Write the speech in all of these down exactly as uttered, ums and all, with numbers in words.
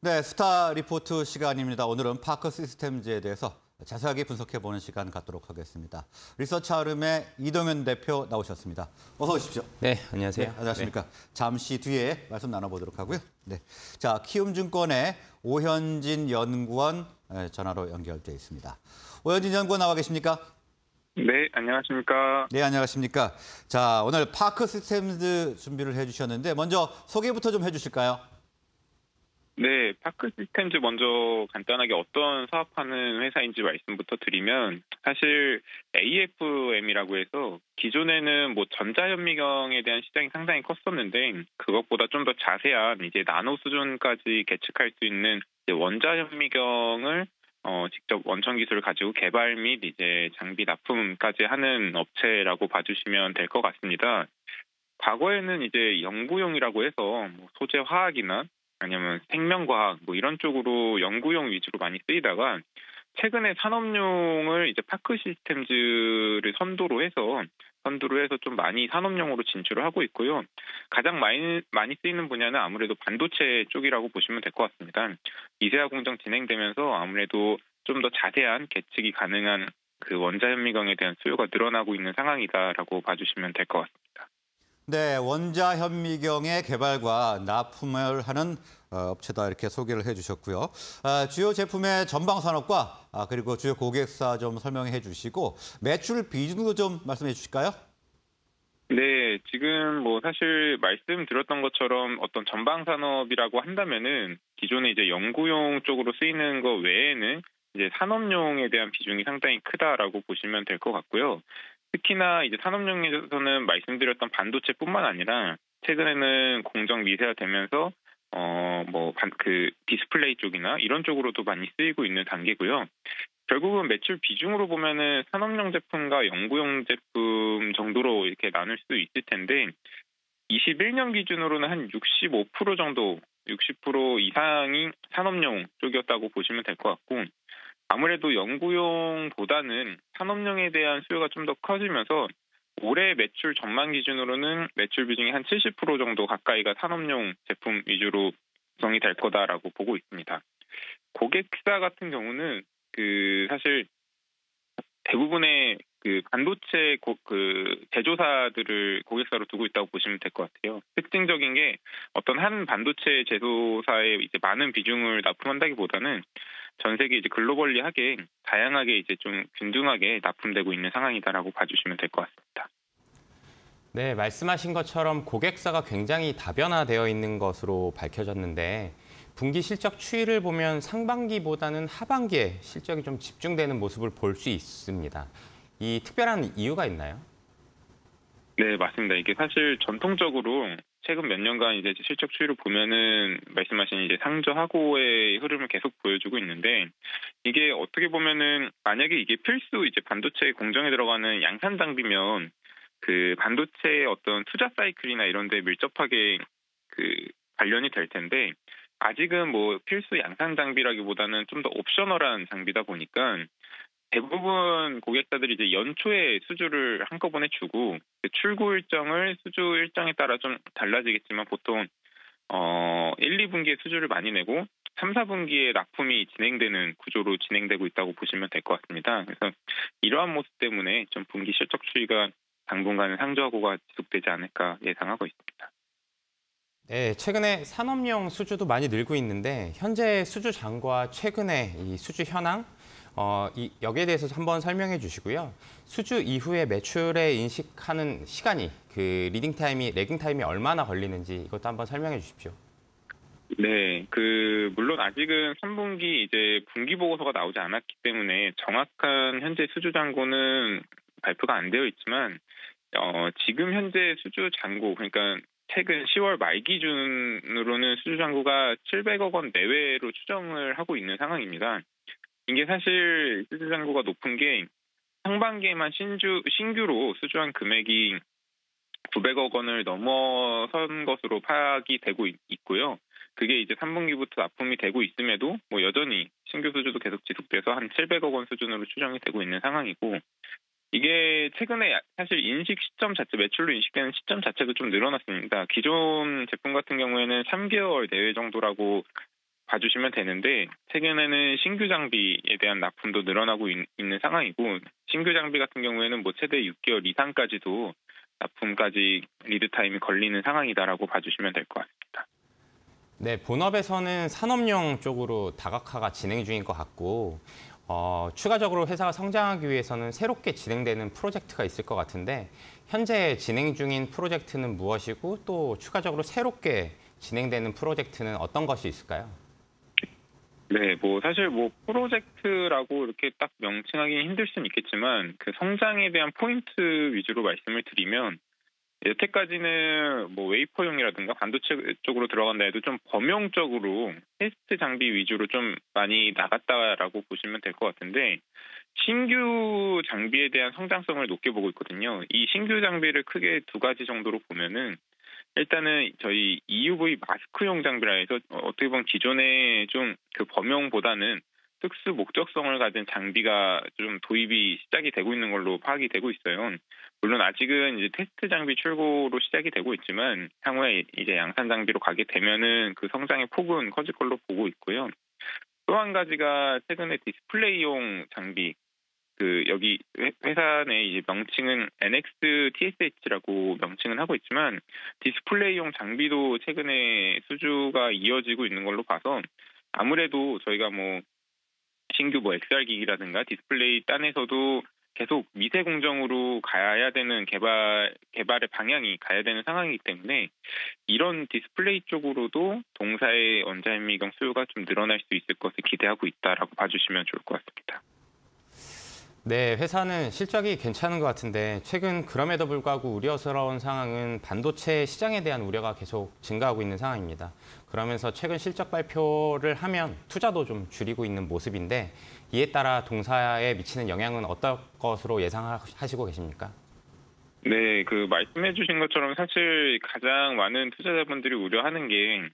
네, 스타리포트 시간입니다. 오늘은 파크 시스템즈에 대해서 자세하게 분석해보는 시간 갖도록 하겠습니다. 리서치아름의 이동현 대표 나오셨습니다. 어서 오십시오. 네, 안녕하세요. 네, 안녕하십니까. 네. 잠시 뒤에 말씀 나눠보도록 하고요. 네, 자, 키움증권의 오현진 연구원 전화로 연결돼 있습니다. 오현진 연구원 나와 계십니까? 네, 안녕하십니까. 네, 안녕하십니까. 자, 오늘 파크 시스템즈 준비를 해주셨는데 먼저 소개부터 좀 해주실까요? 네, 파크 시스템즈 먼저 간단하게 어떤 사업하는 회사인지 말씀부터 드리면, 사실 에이에프엠이라고 해서 기존에는 뭐 전자현미경에 대한 시장이 상당히 컸었는데, 그것보다 좀 더 자세한 이제 나노 수준까지 계측할 수 있는 원자현미경을 어, 직접 원천 기술을 가지고 개발 및 이제 장비 납품까지 하는 업체라고 봐주시면 될 것 같습니다. 과거에는 이제 연구용이라고 해서 소재 화학이나 아니면 생명과학 뭐 이런 쪽으로 연구용 위주로 많이 쓰이다가, 최근에 산업용을 이제 파크 시스템즈를 선도로 해서 선두로 해서 좀 많이 산업용으로 진출을 하고 있고요. 가장 많이 많이 쓰이는 분야는 아무래도 반도체 쪽이라고 보시면 될 것 같습니다. 이세아 공정 진행되면서 아무래도 좀 더 자세한 계측이 가능한 그 원자현미경에 대한 수요가 늘어나고 있는 상황이다라고 봐주시면 될 것 같습니다. 네, 원자현미경의 개발과 납품을 하는 업체다 이렇게 소개를 해주셨고요. 주요 제품의 전방 산업과 그리고 주요 고객사 좀 설명해 주시고 매출 비중도 좀 말씀해 주실까요? 네, 지금 뭐 사실 말씀드렸던 것처럼 어떤 전방 산업이라고 한다면은 기존에 이제 연구용 쪽으로 쓰이는 것 외에는 이제 산업용에 대한 비중이 상당히 크다라고 보시면 될 것 같고요. 특히나 이제 산업용에서는 말씀드렸던 반도체뿐만 아니라 최근에는 공정 미세화되면서 어 뭐 그 디스플레이 쪽이나 이런 쪽으로도 많이 쓰이고 있는 단계고요. 결국은 매출 비중으로 보면은 산업용 제품과 연구용 제품 정도로 이렇게 나눌 수 있을 텐데, 이십일 년 기준으로는 한 육십오 퍼센트 정도, 육십 퍼센트 이상이 산업용 쪽이었다고 보시면 될 것 같고, 아무래도 연구용보다는 산업용에 대한 수요가 좀 더 커지면서 올해 매출 전망 기준으로는 매출 비중이 한 칠십 퍼센트 정도 가까이가 산업용 제품 위주로 구성이 될 거다라고 보고 있습니다. 고객사 같은 경우는 그 사실 대부분의 그 반도체 고, 그 제조사들을 고객사로 두고 있다고 보시면 될 것 같아요. 특징적인 게 어떤 한 반도체 제조사의 이제 많은 비중을 납품한다기보다는 전 세계 이제 글로벌리하게 다양하게 이제 좀 균등하게 납품되고 있는 상황이다라고 봐주시면 될 것 같습니다. 네, 말씀하신 것처럼 고객사가 굉장히 다변화되어 있는 것으로 밝혀졌는데, 분기 실적 추이를 보면 상반기보다는 하반기에 실적이 좀 집중되는 모습을 볼 수 있습니다. 이 특별한 이유가 있나요? 네, 맞습니다. 이게 사실 전통적으로 최근 몇 년간 이제 실적 추이를 보면은 말씀하신 이제 상저하고의 흐름을 계속 보여주고 있는데, 이게 어떻게 보면은 만약에 이게 필수 이제 반도체 공정에 들어가는 양산 장비면 그 반도체의 어떤 투자 사이클이나 이런 데 밀접하게 그 관련이 될 텐데, 아직은 뭐 필수 양산 장비라기보다는 좀 더 옵셔널한 장비다 보니까 대부분 고객사들이 이제 연초에 수주를 한꺼번에 주고 출고 일정을 수주 일정에 따라 좀 달라지겠지만 보통 어 일, 이분기에 수주를 많이 내고 삼, 사분기에 납품이 진행되는 구조로 진행되고 있다고 보시면 될 것 같습니다. 그래서 이러한 모습 때문에 좀 분기 실적 추이가 당분간은 상저하고가 지속되지 않을까 예상하고 있습니다. 네, 최근에 산업용 수주도 많이 늘고 있는데 현재 수주장과 최근의 이 수주 현황 어, 이, 여기에 대해서 한번 설명해 주시고요. 수주 이후에 매출에 인식하는 시간이, 그 리딩 타임이, 레깅 타임이 얼마나 걸리는지 이것도 한번 설명해 주십시오. 네, 그 물론 아직은 삼 분기 이제 분기 보고서가 나오지 않았기 때문에 정확한 현재 수주 잔고는 발표가 안 되어 있지만 어, 지금 현재 수주 잔고, 그러니까 최근 시월 말 기준으로는 수주 잔고가 칠백억 원 내외로 추정을 하고 있는 상황입니다. 이게 사실 수주 잔고가 높은 게 상반기에만 신주, 신규로 수주한 금액이 구백억 원을 넘어선 것으로 파악이 되고 있고요. 그게 이제 삼 분기부터 납품이 되고 있음에도 뭐 여전히 신규 수주도 계속 지속돼서 한 칠백억 원 수준으로 추정이 되고 있는 상황이고, 이게 최근에 사실 인식 시점 자체, 매출로 인식되는 시점 자체도 좀 늘어났습니다. 기존 제품 같은 경우에는 삼 개월 내외 정도라고 봐주시면 되는데, 최근에는 신규 장비에 대한 납품도 늘어나고 있, 있는 상황이고, 신규 장비 같은 경우에는 뭐 최대 육 개월 이상까지도 납품까지 리드타임이 걸리는 상황이다라고 봐주시면 될 것 같습니다. 네, 본업에서는 산업용 쪽으로 다각화가 진행 중인 것 같고, 어, 추가적으로 회사가 성장하기 위해서는 새롭게 진행되는 프로젝트가 있을 것 같은데, 현재 진행 중인 프로젝트는 무엇이고 또 추가적으로 새롭게 진행되는 프로젝트는 어떤 것이 있을까요? 네, 뭐 사실 뭐 프로젝트라고 이렇게 딱 명칭하기 힘들 수는 있겠지만 그 성장에 대한 포인트 위주로 말씀을 드리면, 여태까지는 뭐 웨이퍼용이라든가 반도체 쪽으로 들어간다 해도 좀 범용적으로 테스트 장비 위주로 좀 많이 나갔다라고 보시면 될 것 같은데, 신규 장비에 대한 성장성을 높게 보고 있거든요. 이 신규 장비를 크게 두 가지 정도로 보면은, 일단은 저희 이유브이 마스크용 장비라 해서 어떻게 보면 기존에 좀 그 범용보다는 특수 목적성을 가진 장비가 좀 도입이 시작이 되고 있는 걸로 파악이 되고 있어요. 물론 아직은 이제 테스트 장비 출고로 시작이 되고 있지만, 향후에 이제 양산 장비로 가게 되면은 그 성장의 폭은 커질 걸로 보고 있고요. 또 한 가지가 최근에 디스플레이용 장비, 그 여기 회사 내 이제 명칭은 엔 엑스 티 에스 에이치라고 명칭은 하고 있지만, 디스플레이용 장비도 최근에 수주가 이어지고 있는 걸로 봐서, 아무래도 저희가 뭐 신규 뭐 엑스 알 기기라든가 디스플레이 단에서도 계속 미세 공정으로 가야 되는 개발, 개발의 방향이 가야 되는 상황이기 때문에, 이런 디스플레이 쪽으로도 동사의 원자현미경 수요가 좀 늘어날 수 있을 것을 기대하고 있다라고 봐주시면 좋을 것 같습니다. 네, 회사는 실적이 괜찮은 것 같은데, 최근 그럼에도 불구하고 우려스러운 상황은 반도체 시장에 대한 우려가 계속 증가하고 있는 상황입니다. 그러면서 최근 실적 발표를 하면 투자도 좀 줄이고 있는 모습인데, 이에 따라 동사에 미치는 영향은 어떨 것으로 예상하시고 계십니까? 네, 그 말씀해 주신 것처럼 사실 가장 많은 투자자분들이 우려하는 게,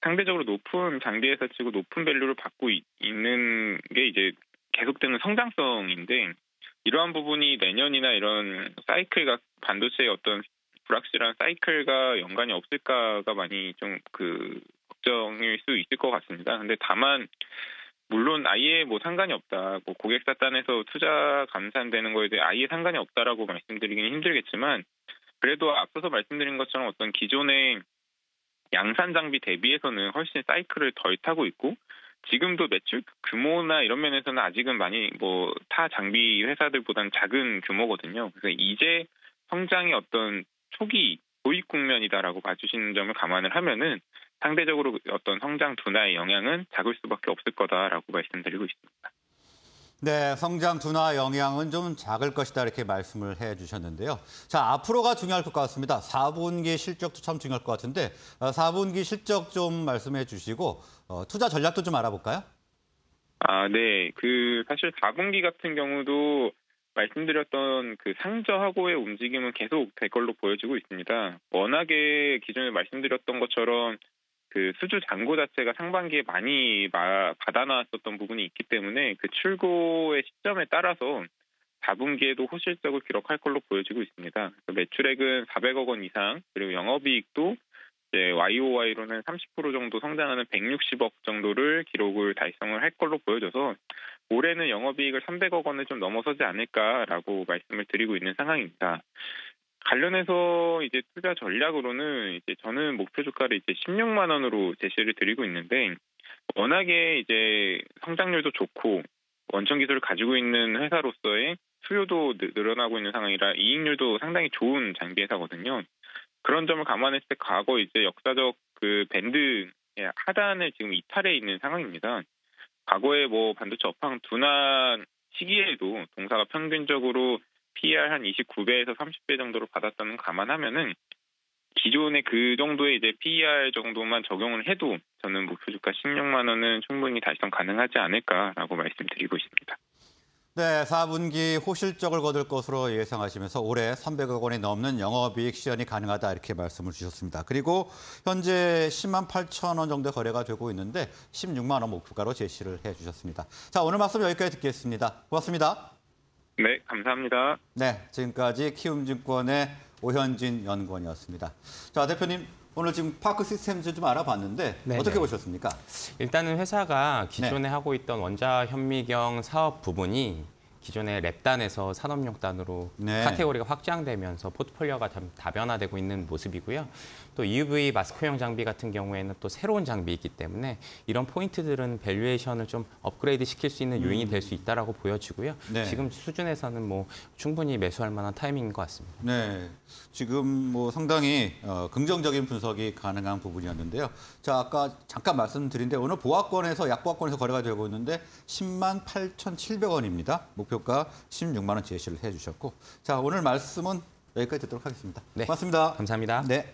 상대적으로 높은 장비 회사치고 높은 밸류를 받고 있, 있는 게 이제 계속되는 성장성인데, 이러한 부분이 내년이나 이런 사이클과 반도체의 어떤 불확실한 사이클과 연관이 없을까가 많이 좀 그 걱정일 수 있을 것 같습니다. 근데 다만 물론 아예 뭐 상관이 없다, 뭐 고객사 단에서 투자 감산되는 거에 대해 아예 상관이 없다라고 말씀드리기는 힘들겠지만, 그래도 앞서서 말씀드린 것처럼 어떤 기존의 양산 장비 대비해서는 훨씬 사이클을 덜 타고 있고, 지금도 매출 규모나 이런 면에서는 아직은 많이 뭐 타 장비 회사들보다는 작은 규모거든요. 그래서 이제 성장의 어떤 초기 도입 국면이다라고 봐주시는 점을 감안을 하면은 상대적으로 어떤 성장 둔화의 영향은 작을 수밖에 없을 거다라고 말씀드리고 있습니다. 네, 성장 둔화 영향은 좀 작을 것이다 이렇게 말씀을 해주셨는데요. 자, 앞으로가 중요할 것 같습니다. 사 분기 실적도 참 중요할 것 같은데, 사 분기 실적 좀 말씀해 주시고 어, 투자 전략도 좀 알아볼까요? 아, 네. 그 사실 사 분기 같은 경우도 말씀드렸던 그 상저하고의 움직임은 계속 될 걸로 보여지고 있습니다. 워낙에 기존에 말씀드렸던 것처럼 그 수주 잔고 자체가 상반기에 많이 받아놨었던 부분이 있기 때문에, 그 출고의 시점에 따라서 사 분기에도 호실적을 기록할 걸로 보여지고 있습니다. 매출액은 사백억 원 이상, 그리고 영업이익도 이제 와이오와이로는 삼십 퍼센트 정도 성장하는 백육십억 정도를 기록을 달성을 할 걸로 보여져서, 올해는 영업이익을 삼백억 원을 좀 넘어서지 않을까라고 말씀을 드리고 있는 상황입니다. 관련해서 이제 투자 전략으로는 이제 저는 목표 주가를 이제 십육만 원으로 제시를 드리고 있는데, 워낙에 이제 성장률도 좋고 원천 기술을 가지고 있는 회사로서의 수요도 늘어나고 있는 상황이라 이익률도 상당히 좋은 장비 회사거든요. 그런 점을 감안했을 때 과거 이제 역사적 그 밴드 하단을 지금 이탈해 있는 상황입니다. 과거에 뭐 반도체 업황 둔화 시기에도 동사가 평균적으로 피 이 알 한 이십구 배에서 삼십 배 정도로 받았다는 걸 감안하면은, 기존의 그 정도의 이제 피 이 알 정도만 적용을 해도 저는 목표 주가 십육만 원은 충분히 달성 가능하지 않을까라고 말씀드리고 있습니다. 네, 사 분기 호실적을 거둘 것으로 예상하시면서 올해 삼백억 원이 넘는 영업이익 실현이 가능하다 이렇게 말씀을 주셨습니다. 그리고 현재 십만 팔천 원 정도 거래가 되고 있는데 십육만 원 목표가로 제시를 해주셨습니다. 자, 오늘 말씀 여기까지 듣겠습니다. 고맙습니다. 네, 감사합니다. 네, 지금까지 키움증권의 오현진 연구원이었습니다. 자, 대표님. 오늘 지금 파크 시스템즈 좀 알아봤는데 네네. 어떻게 보셨습니까? 일단은 회사가 기존에 네. 하고 있던 원자 현미경 사업 부분이 기존의 랩단에서 산업용단으로 네. 카테고리가 확장되면서 포트폴리오가 다변화되고 있는 모습이고요. 또 이유브이 마스크용 장비 같은 경우에는 또 새로운 장비이기 때문에 이런 포인트들은 밸류에이션을 좀 업그레이드 시킬 수 있는 요인이 될 수 있다라고 보여지고요. 네. 지금 수준에서는 뭐 충분히 매수할 만한 타이밍인 것 같습니다. 네, 지금 뭐 상당히 어, 긍정적인 분석이 가능한 부분이었는데요. 자, 아까 잠깐 말씀드린데 오늘 보합권에서 약보합권에서 거래가 되고 있는데 십만 팔천칠백 원입니다. 목표가 십육만 원 제시를 해주셨고, 자 오늘 말씀은 여기까지 듣도록 하겠습니다. 네. 고맙습니다. 감사합니다. 네.